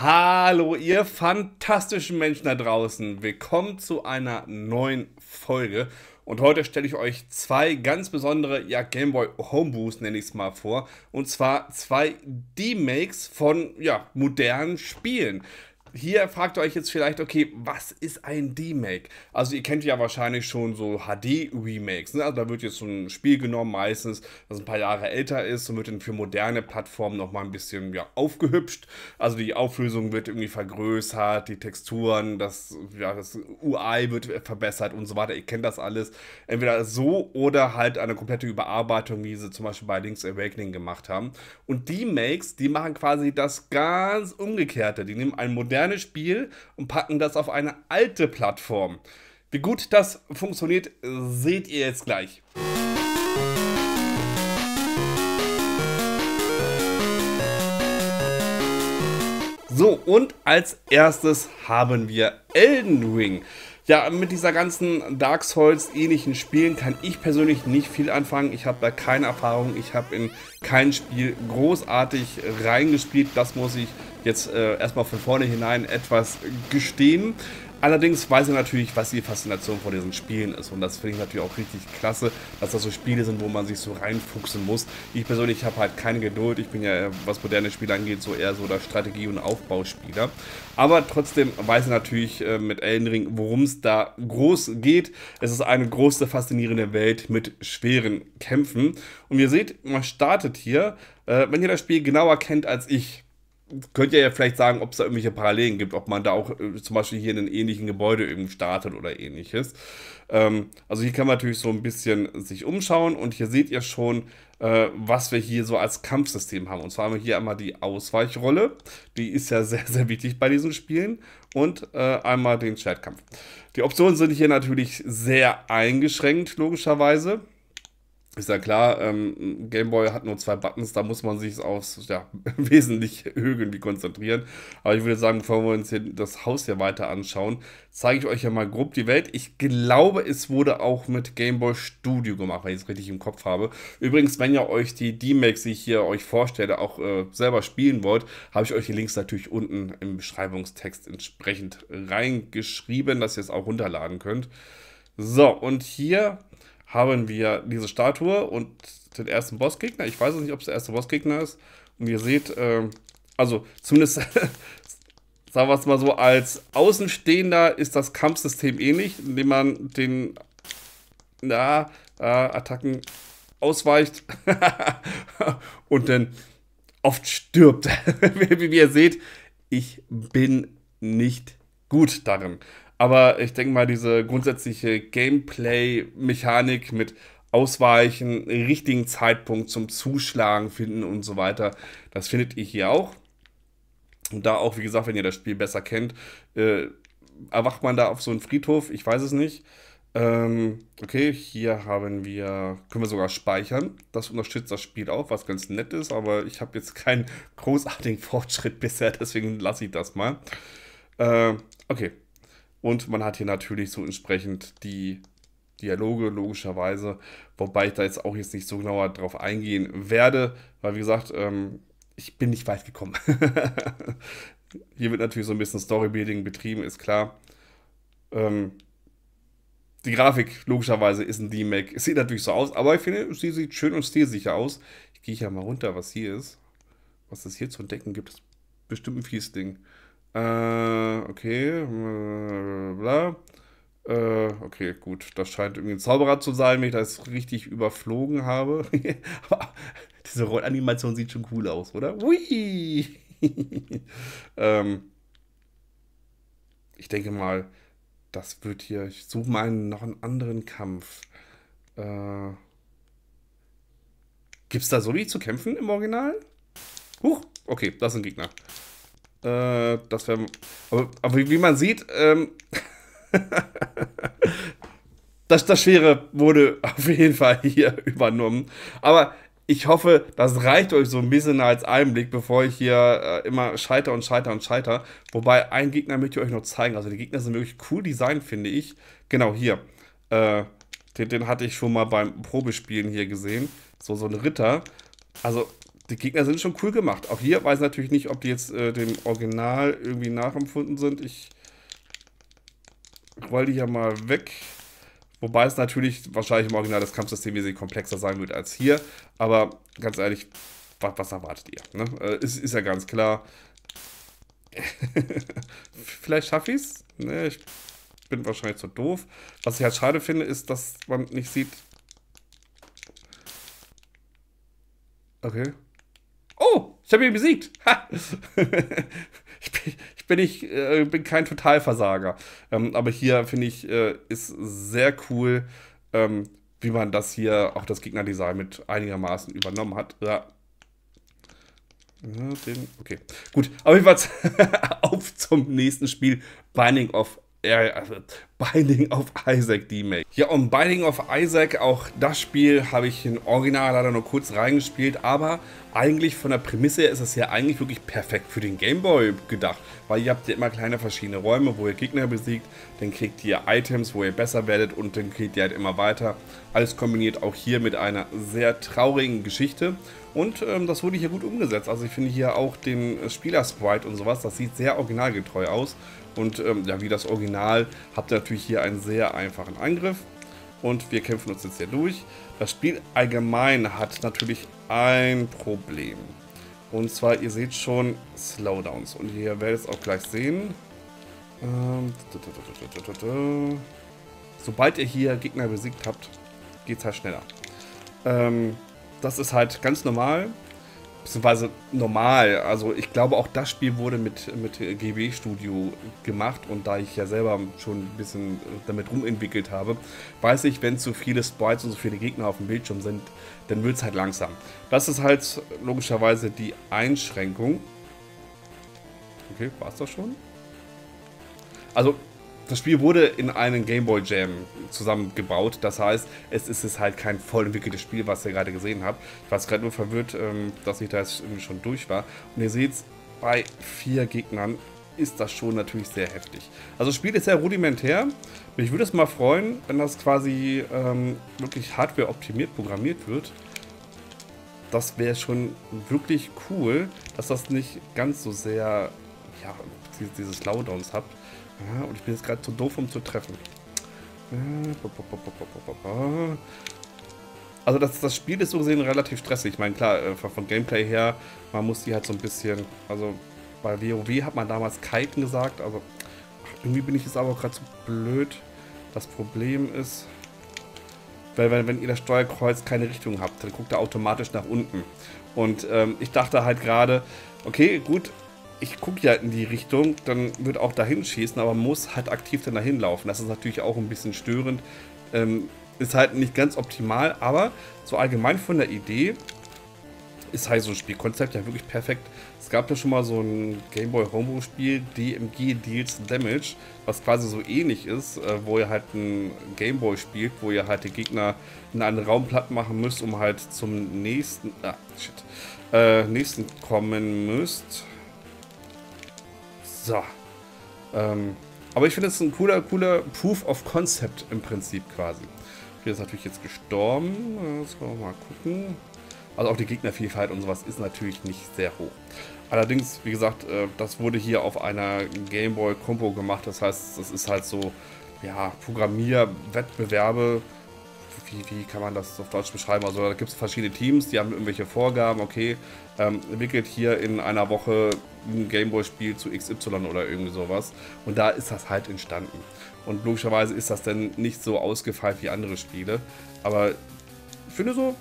Hallo ihr fantastischen Menschen da draußen, willkommen zu einer neuen Folge und heute stelle ich euch zwei ganz besondere Game Boy Homebrews, nenne ich es mal, vor, und zwar zwei Demakes von modernen Spielen. Hier fragt ihr euch jetzt vielleicht, okay, was ist ein Demake? Also ihr kennt ja wahrscheinlich schon so HD-Remakes, ne? Also da wird jetzt so ein Spiel genommen, meistens, das ein paar Jahre älter ist und wird dann für moderne Plattformen nochmal ein bisschen aufgehübscht. Also die Auflösung wird irgendwie vergrößert, die Texturen, das UI wird verbessert und so weiter. Ihr kennt das alles. Entweder so oder halt eine komplette Überarbeitung, wie sie zum Beispiel bei Link's Awakening gemacht haben. Und Demakes, die machen quasi das ganz Umgekehrte. Die nehmen einen modernen Spiel und packen das auf eine alte Plattform. Wie gut das funktioniert, seht ihr jetzt gleich. So, und als erstes haben wir Elden Ring. Ja, mit dieser ganzen Dark Souls-ähnlichen Spielen kann ich persönlich nicht viel anfangen. Ich habe da keine Erfahrung, ich habe in kein Spiel großartig reingespielt. Das muss ich jetzt erstmal von vorne hinein etwas gestehen. Allerdings weiß ich natürlich, was die Faszination von diesen Spielen ist. Und das finde ich natürlich auch richtig klasse, dass das so Spiele sind, wo man sich so reinfuchsen muss. Ich persönlich habe halt keine Geduld. Ich bin ja, was moderne Spiele angeht, so eher so der Strategie- und Aufbauspieler. Aber trotzdem weiß ich natürlich mit Elden Ring, worum es da groß geht. Es ist eine große, faszinierende Welt mit schweren Kämpfen. Und ihr seht, man startet hier, wenn ihr das Spiel genauer kennt als ich, könnt ihr ja vielleicht sagen, ob es da irgendwelche Parallelen gibt, ob man da auch zum Beispiel hier in einem ähnlichen Gebäude irgendwie startet oder ähnliches. Also hier kann man natürlich so ein bisschen sich umschauen und hier seht ihr schon, was wir hier so als Kampfsystem haben. Und zwar haben wir hier einmal die Ausweichrolle, die ist ja sehr, sehr wichtig bei diesen Spielen, und einmal den Schwertkampf. Die Optionen sind hier natürlich sehr eingeschränkt, logischerweise. Ist ja klar, Game Boy hat nur zwei Buttons, da muss man sich aufs wesentlich irgendwie konzentrieren. Aber ich würde sagen, bevor wir uns hier das Haus hier weiter anschauen, zeige ich euch ja mal grob die Welt. Ich glaube, es wurde auch mit Game Boy Studio gemacht, wenn ich es richtig im Kopf habe. Übrigens, wenn ihr euch die Demakes, die ich hier euch vorstelle, auch selber spielen wollt, habe ich euch die Links natürlich unten im Beschreibungstext entsprechend reingeschrieben, dass ihr es auch runterladen könnt. So, und hier haben wir diese Statue und den ersten Bossgegner. Ich weiß nicht, ob es der erste Bossgegner ist. Und ihr seht, also zumindest, sagen wir es mal so, als Außenstehender ist das Kampfsystem ähnlich, indem man den Attacken ausweicht und dann oft stirbt. Wie ihr seht, ich bin nicht gut darin. Aber ich denke mal, diese grundsätzliche Gameplay-Mechanik mit Ausweichen, richtigen Zeitpunkt zum Zuschlagen finden und so weiter, das findet ihr hier auch. Und da auch, wie gesagt, wenn ihr das Spiel besser kennt, erwacht man da auf so einen Friedhof, ich weiß es nicht. Okay, hier haben wir, können wir sogar speichern. Das unterstützt das Spiel auch, was ganz nett ist, aber ich habe jetzt keinen großartigen Fortschritt bisher, deswegen lasse ich das mal. Okay. Und man hat hier natürlich so entsprechend die Dialoge, logischerweise, wobei ich da jetzt auch jetzt nicht so genauer drauf eingehen werde, weil, wie gesagt, ich bin nicht weit gekommen. Hier wird natürlich so ein bisschen Storybuilding betrieben, ist klar. Die Grafik, logischerweise, ist ein Demake. Sieht natürlich so aus, aber ich finde, sie sieht schön und stilsicher aus. Ich gehe hier mal runter, was hier ist. Was es hier zu entdecken gibt, ist bestimmt ein fies Ding. Okay, bla. Okay, gut, das scheint irgendwie ein Zauberer zu sein, wenn ich das richtig überflogen habe. Aber diese Rollanimation sieht schon cool aus, oder? Ui! Ich denke mal, das wird hier... Ich suche mal noch einen anderen Kampf. Gibt es da so wenig zu kämpfen im Original? Huch, okay, das sind Gegner. Das wäre... Aber wie man sieht, das Schwere wurde auf jeden Fall hier übernommen. Aber ich hoffe, das reicht euch so ein bisschen als Einblick, bevor ich hier immer scheiter. Wobei, einen Gegner möchte ich euch noch zeigen. Also die Gegner sind wirklich cool designt, finde ich. Genau, hier. Den hatte ich schon mal beim Probespielen hier gesehen. So ein Ritter. Also Die Gegner sind schon cool gemacht. Auch hier weiß ich natürlich nicht, ob die jetzt dem Original irgendwie nachempfunden sind. Ich roll die ja mal weg. Wobei es natürlich wahrscheinlich im Original das Kampfsystem wesentlich komplexer sein wird als hier. Aber ganz ehrlich, was erwartet ihr? Ne? Ist ja ganz klar. Vielleicht schaffe ich es. Ne, ich bin wahrscheinlich zu doof. Was ich halt schade finde, ist, dass man nicht sieht... Okay. Oh, ich habe ihn besiegt. Ha! Ich bin kein Totalversager. Aber hier, finde ich, ist sehr cool, wie man das hier, auch das Gegnerdesign mit einigermaßen übernommen hat. Ja. Okay, gut. Auf jeden Fall auf zum nächsten Spiel. Binding of Isaac Remake. Ja, und Binding of Isaac, auch das Spiel habe ich im Original leider nur kurz reingespielt, aber eigentlich von der Prämisse her ist es ja eigentlich wirklich perfekt für den Game Boy gedacht, weil ihr habt ja immer kleine verschiedene Räume, wo ihr Gegner besiegt, dann kriegt ihr Items, wo ihr besser werdet und dann kriegt ihr halt immer weiter. Alles kombiniert auch hier mit einer sehr traurigen Geschichte und das wurde hier gut umgesetzt. Also ich finde hier auch den Spieler-Sprite und sowas, das sieht sehr originalgetreu aus. Und ja, wie das Original habt ihr natürlich hier einen sehr einfachen Angriff und wir kämpfen uns jetzt hier durch. Das Spiel allgemein hat natürlich ein Problem und zwar, ihr seht schon, Slowdowns und ihr werdet es auch gleich sehen. Sobald ihr hier Gegner besiegt habt, geht es halt schneller. Das ist halt ganz normal. Beziehungsweise normal, also ich glaube auch das Spiel wurde mit GB Studio gemacht und da ich ja selber schon ein bisschen damit rumentwickelt habe, weiß ich, wenn zu viele Sprites und so viele Gegner auf dem Bildschirm sind, dann wird es halt langsam. Das ist halt logischerweise die Einschränkung. Okay, war es das schon? Also das Spiel wurde in einen Game Boy Jam zusammengebaut, das heißt, es ist halt kein voll entwickeltes Spiel, was ihr gerade gesehen habt. Ich war gerade nur verwirrt, dass ich da jetzt schon durch war. Und ihr seht, bei 4 Gegnern ist das schon natürlich sehr heftig. Also das Spiel ist sehr rudimentär. Mich würde es mal freuen, wenn das quasi wirklich Hardware optimiert programmiert wird. Das wäre schon wirklich cool, dass das nicht ganz so sehr, ja, diese Slowdowns hat. Ja, und ich bin jetzt gerade zu doof, um zu treffen. Also das Spiel ist so gesehen relativ stressig. Ich meine, klar, von Gameplay her, man muss die halt so ein bisschen... Also bei WoW hat man damals Kiten gesagt, also irgendwie bin ich jetzt aber gerade zu blöd. Das Problem ist, wenn ihr das Steuerkreuz keine Richtung habt, dann guckt ihr automatisch nach unten. Und ich dachte halt gerade, okay, gut, ich gucke ja in die Richtung, dann wird auch dahin schießen, aber man muss halt aktiv dann dahin laufen. Das ist natürlich auch ein bisschen störend. Ist halt nicht ganz optimal, aber so allgemein von der Idee ist halt so ein Spielkonzept ja wirklich perfekt. Es gab ja schon mal so ein Game Boy Homebrew Spiel, DMG Deals Damage, was quasi so ähnlich ist, wo ihr halt ein Game Boy spielt, wo ihr halt die Gegner in einen Raum platt machen müsst, um halt zum nächsten, nächsten kommen müsst. So. Aber ich finde es ein cooler Proof of Concept im Prinzip quasi. Der ist natürlich jetzt gestorben. Jetzt wollen wir mal gucken. Also auch die Gegnervielfalt und sowas ist natürlich nicht sehr hoch. Allerdings, wie gesagt, das wurde hier auf einer Game Boy Compo gemacht. Das heißt, das ist halt so, ja, Programmierwettbewerbe. Wie kann man das auf Deutsch beschreiben? Also da gibt es verschiedene Teams, die haben irgendwelche Vorgaben, okay, entwickelt hier in einer Woche ein Gameboy-Spiel zu XY oder irgendwie sowas. Und da ist das halt entstanden. Und logischerweise ist das dann nicht so ausgefeilt wie andere Spiele. Aber ich finde so,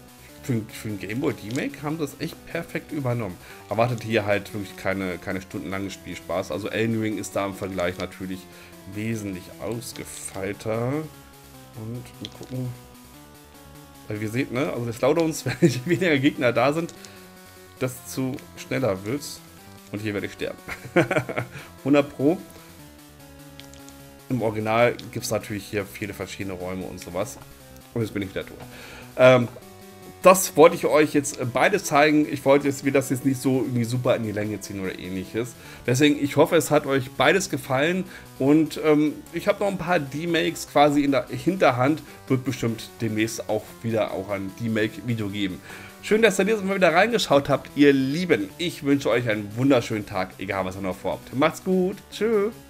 für ein Gameboy-Remake haben das echt perfekt übernommen. Erwartet hier halt wirklich keine stundenlangen Spielspaß. Also Elden Ring ist da im Vergleich natürlich wesentlich ausgefeilter. Und wir gucken... Wie ihr seht, ne? Also der Slowdowns, wenn weniger Gegner da sind, desto schneller wird's. Und hier werde ich sterben. 100 Pro. Im Original gibt es natürlich hier viele verschiedene Räume und sowas. Und jetzt bin ich wieder tot. Das wollte ich euch jetzt beide zeigen. Ich wollte jetzt, wir das jetzt nicht so irgendwie super in die Länge ziehen oder ähnliches. Deswegen, ich hoffe, es hat euch beides gefallen. Und ich habe noch ein paar Demakes quasi in der Hinterhand. Wird bestimmt demnächst auch wieder ein Demake-Video geben. Schön, dass ihr dieses Mal wieder reingeschaut habt, ihr Lieben. Ich wünsche euch einen wunderschönen Tag, egal was ihr noch vorhabt. Macht's gut, tschö.